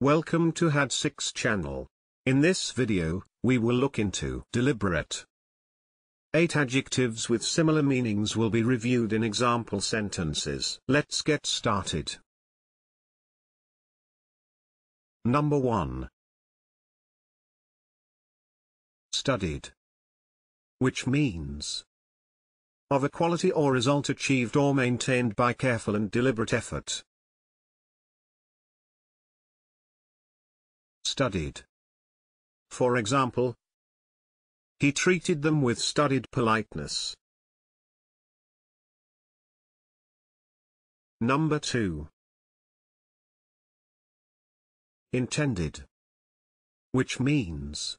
Welcome to Had Six channel. In this video, we will look into deliberate. 8 adjectives with similar meanings will be reviewed in example sentences. Let's get started. Number 1. Studied. Which means of a quality or result achieved or maintained by careful and deliberate effort. Studied. For example, he treated them with studied politeness. Number 2. Intended. Which means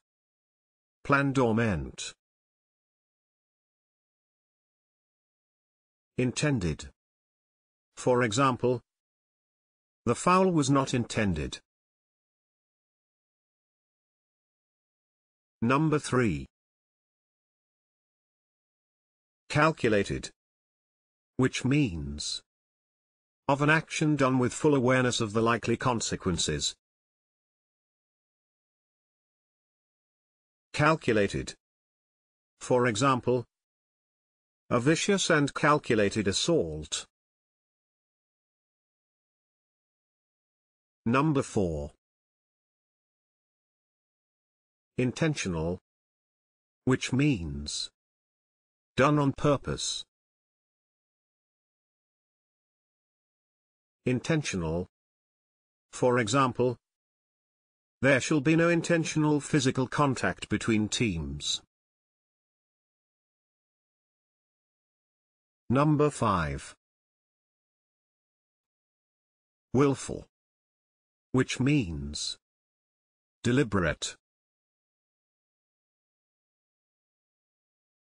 planned or meant. Intended. For example, the foul was not intended. Number 3. Calculated. Which means of an action done with full awareness of the likely consequences. Calculated. For example, a vicious and calculated assault. Number 4. Intentional. Which means done on purpose. Intentional. For example, there shall be no intentional physical contact between teams. Number 5. Willful. Which means deliberate.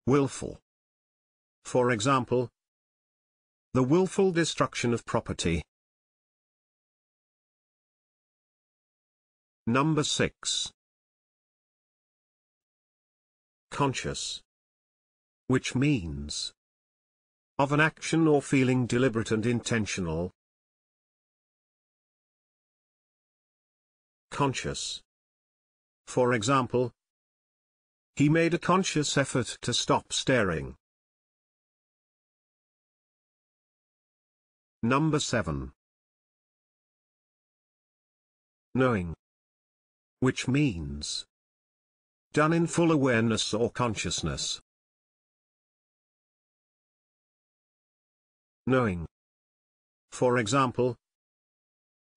Willful. For example, the willful destruction of property. Number 6. Conscious. Which means of an action or feeling deliberate and intentional. Conscious. For example, he made a conscious effort to stop staring. Number 7. Knowing. Which means done in full awareness or consciousness. Knowing. For example,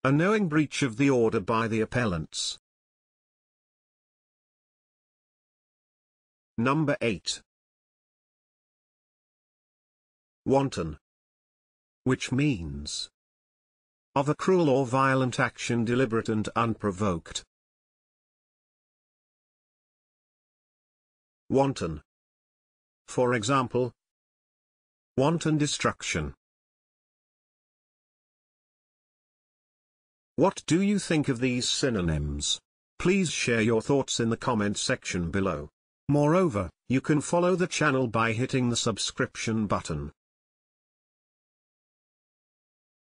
a knowing breach of the order by the appellants. Number 8. Wanton. Which means of a cruel or violent action deliberate and unprovoked. Wanton. For example, wanton destruction. What do you think of these synonyms? Please share your thoughts in the comment section below. Moreover, you can follow the channel by hitting the subscription button.